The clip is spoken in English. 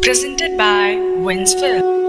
Presented by WINS Films.